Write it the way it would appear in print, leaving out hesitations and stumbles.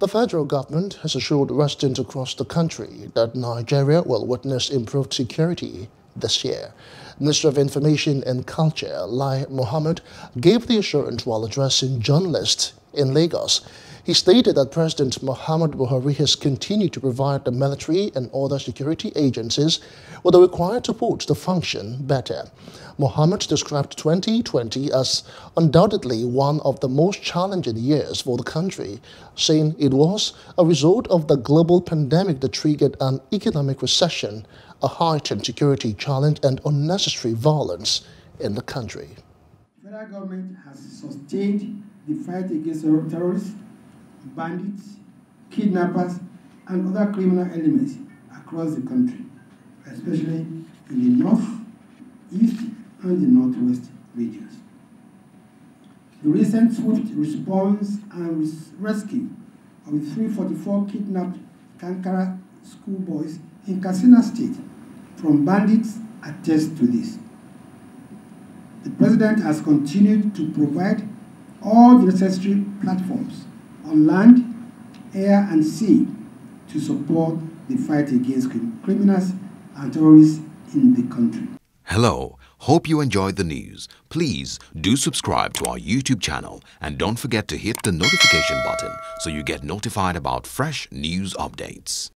The federal government has assured residents across the country that Nigeria will witness improved security this year. Minister of Information and Culture Lai Mohammed gave the assurance while addressing journalists in Lagos. He stated that President Muhammadu Buhari has continued to provide the military and other security agencies with the required support to function better. Mohammed described 2020 as undoubtedly one of the most challenging years for the country, saying it was a result of the global pandemic that triggered an economic recession, a heightened security challenge, and unnecessary violence in the country. The federal government has sustained the fight against terrorists, bandits, kidnappers, and other criminal elements across the country, especially in the north, east, and the northwest regions. The recent swift response and rescue of the 344 kidnapped Kankara schoolboys in Katsina State from bandits attests to this. The President has continued to provide all the necessary platforms on land, air, and sea to support the fight against criminals and terrorists in the country. Hello, hope you enjoyed the news. Please do subscribe to our YouTube channel and don't forget to hit the notification button so you get notified about fresh news updates.